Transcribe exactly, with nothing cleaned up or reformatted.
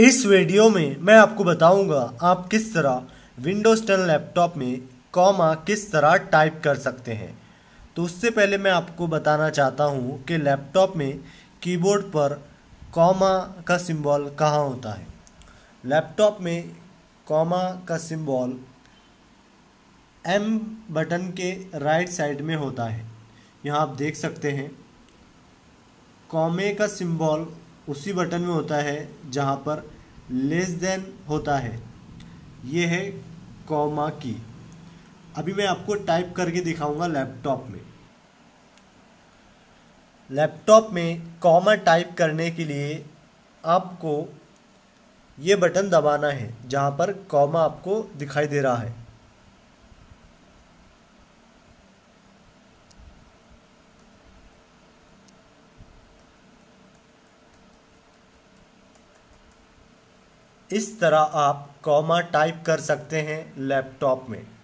इस वीडियो में मैं आपको बताऊंगा आप किस तरह विंडोज़ टेन लैपटॉप में कॉमा किस तरह टाइप कर सकते हैं। तो उससे पहले मैं आपको बताना चाहता हूं कि लैपटॉप में कीबोर्ड पर कॉमा का सिंबल कहां होता है। लैपटॉप में कॉमा का सिंबल एम बटन के राइट साइड में होता है। यहां आप देख सकते हैं कॉमे का सिंबल उसी बटन में होता है जहां पर लेस देन होता है। ये है कॉमा की। अभी मैं आपको टाइप करके दिखाऊंगा लैपटॉप में। लैपटॉप में कॉमा टाइप करने के लिए आपको ये बटन दबाना है जहां पर कॉमा आपको दिखाई दे रहा है। इस तरह आप कॉमा टाइप कर सकते हैं लैपटॉप में।